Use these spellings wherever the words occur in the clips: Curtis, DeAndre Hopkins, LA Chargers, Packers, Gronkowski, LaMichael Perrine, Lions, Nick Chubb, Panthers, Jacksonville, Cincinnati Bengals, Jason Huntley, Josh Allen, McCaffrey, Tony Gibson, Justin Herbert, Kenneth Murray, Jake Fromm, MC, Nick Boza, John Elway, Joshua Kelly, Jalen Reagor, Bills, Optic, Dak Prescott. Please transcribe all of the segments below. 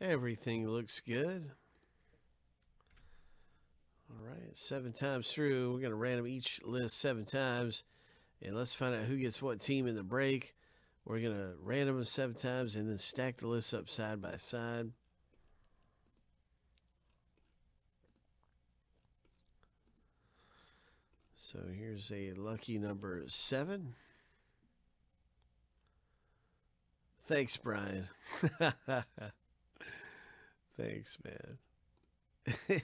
Everything looks good. All right, 7 times through. We're going to random each list 7 times. And let's find out who gets what team in the break. We're going to random them 7 times and then stack the lists up side by side. So here's a lucky number 7. Thanks, Brian. Thanks, man.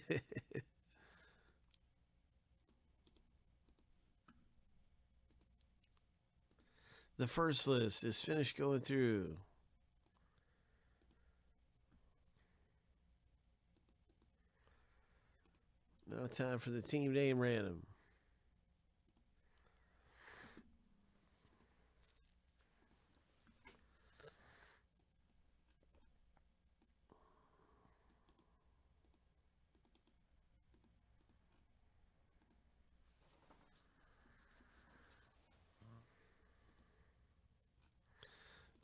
The first list is finished going through. Now time for the team name random.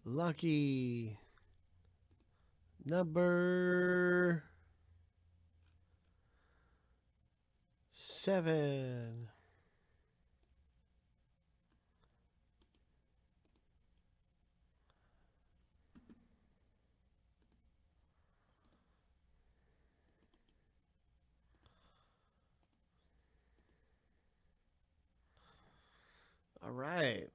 Lucky number 7. All right.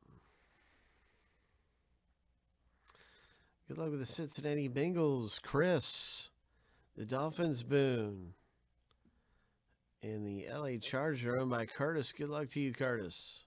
Good luck with the Cincinnati Bengals, Chris. The Dolphins, Boone. And the LA Chargers owned by Curtis. Good luck to you, Curtis.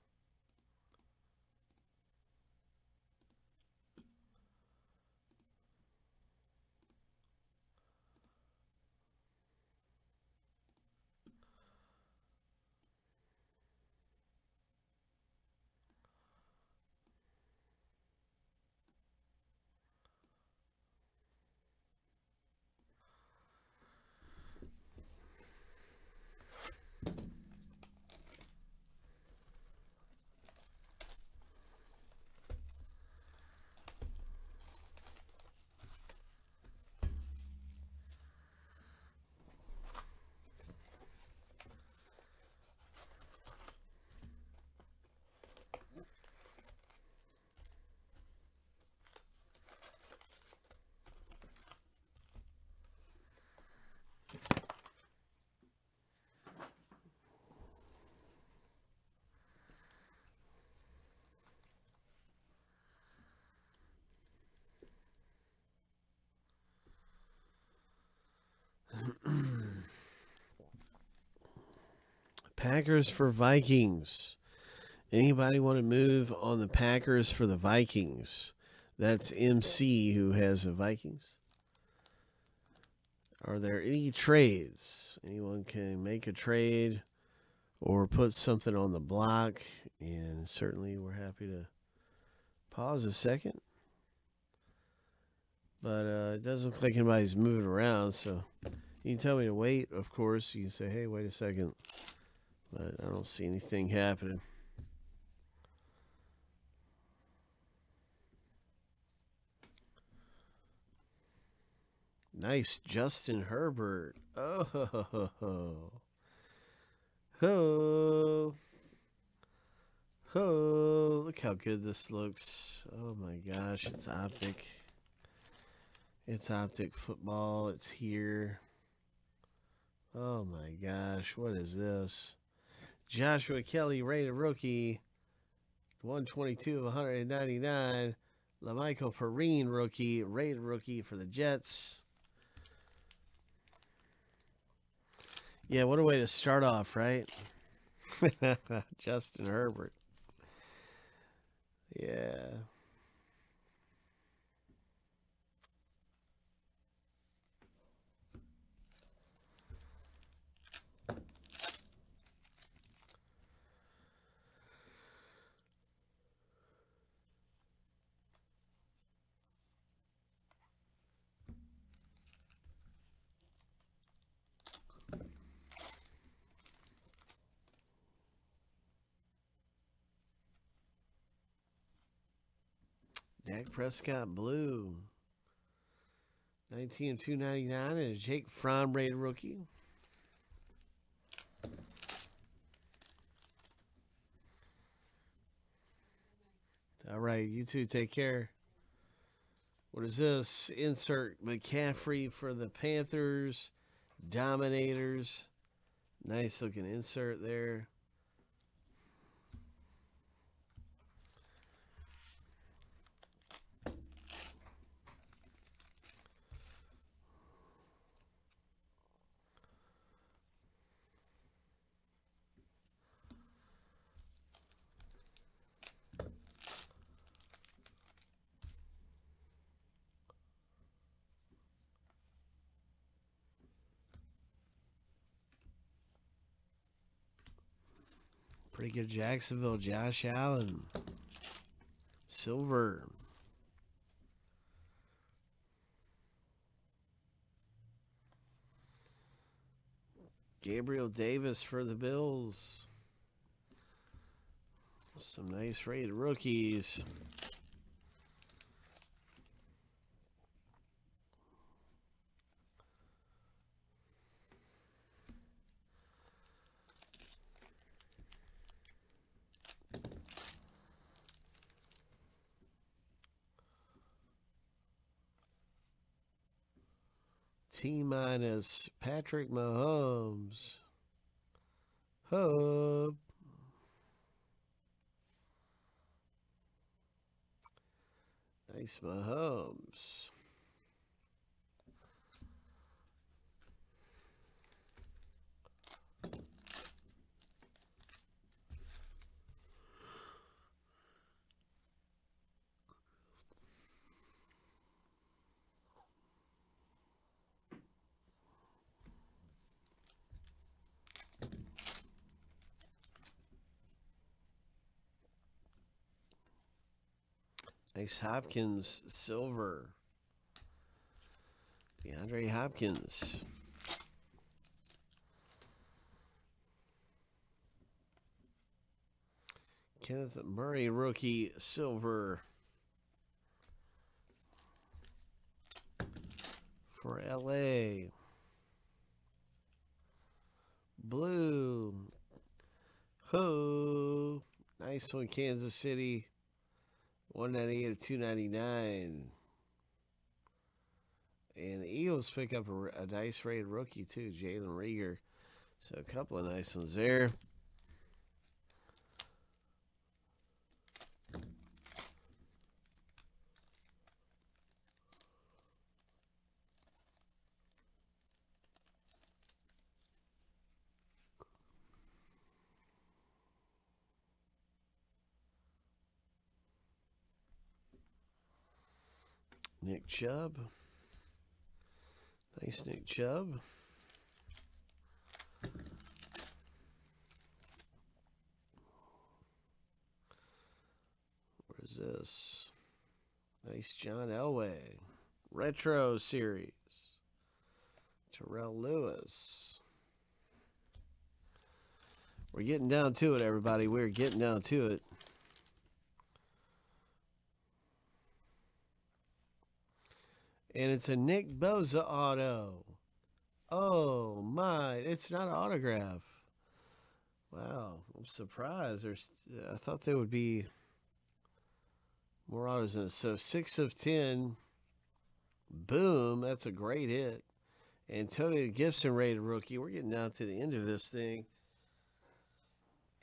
Packers for Vikings. Anybody want to move on the Packers for the Vikings? That's MC who has the Vikings. Are there any trades? Anyone can make a trade or put something on the block, and certainly we're happy to pause a second. But it doesn't look like anybody's moving around, so you can tell me to wait, of course. You can say, hey, wait a second. But I don't see anything happening. Nice, Justin Herbert. Oh, ho, ho, ho. Ho. Ho. Look how good this looks. Oh my gosh, it's Optic. It's Optic football. It's here. Oh my gosh, what is this? Joshua Kelly, rated rookie, 122 of 199. LaMichael Perrine, rookie, rated rookie for the Jets. Yeah, what a way to start off, right? Justin Herbert. Yeah. Dak Prescott, blue. $19 of $299 and a Jake Fromm rated rookie. All right, you two take care. What is this? Insert McCaffrey for the Panthers. Dominators. Nice looking insert there. Pretty good Jacksonville, Josh Allen. Silver. Gabriel Davis for the Bills. Some nice rated rookies. T-minus Patrick Mahomes. Hub. Nice Mahomes. Nice Hopkins, silver. DeAndre Hopkins. Kenneth Murray, rookie, silver. For LA. Blue. Ho. Nice one, Kansas City. $198 of $299. And the Eagles pick up a nice rated rookie too, Jalen Reagor. So a couple of nice ones there. Nick Chubb. Nice Nick Chubb. What is this? Nice John Elway. Retro series. Terrell Lewis. We're getting down to it, everybody. We're getting down to it. And it's a Nick Boza auto. Oh, my. It's not an autograph. Wow. I'm surprised. I thought there would be more autos in it. So, 6 of 10. Boom. That's a great hit. And Tony Gibson rated rookie. We're getting down to the end of this thing.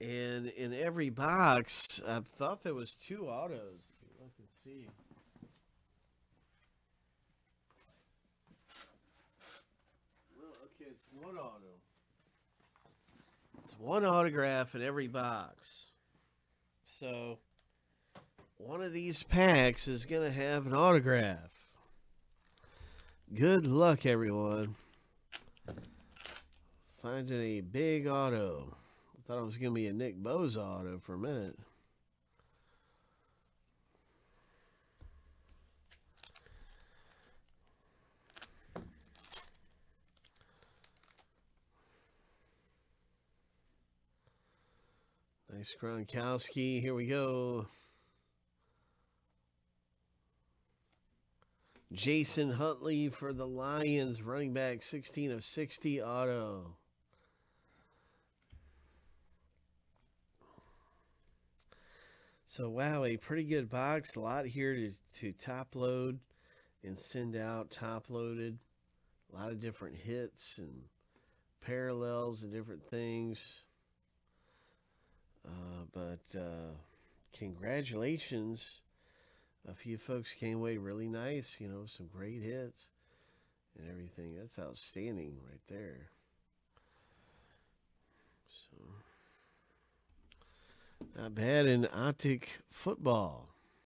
And in every box, I thought there was 2 autos. Look and see. It's 1 auto. It's 1 autograph in every box. So, one of these packs is going to have an autograph. Good luck, everyone. Finding a big auto. I thought it was going to be a Nick Boza auto for a minute. Nice Gronkowski. Here we go. Jason Huntley for the Lions, running back, 16 of 60 auto. So, wow, a pretty good box. A lot here to top load and send out top loaded. A lot of different hits and parallels and different things. Congratulations. A few folks came away really nice, you know, some great hits and everything. That's outstanding right there. So, not bad in Optic football.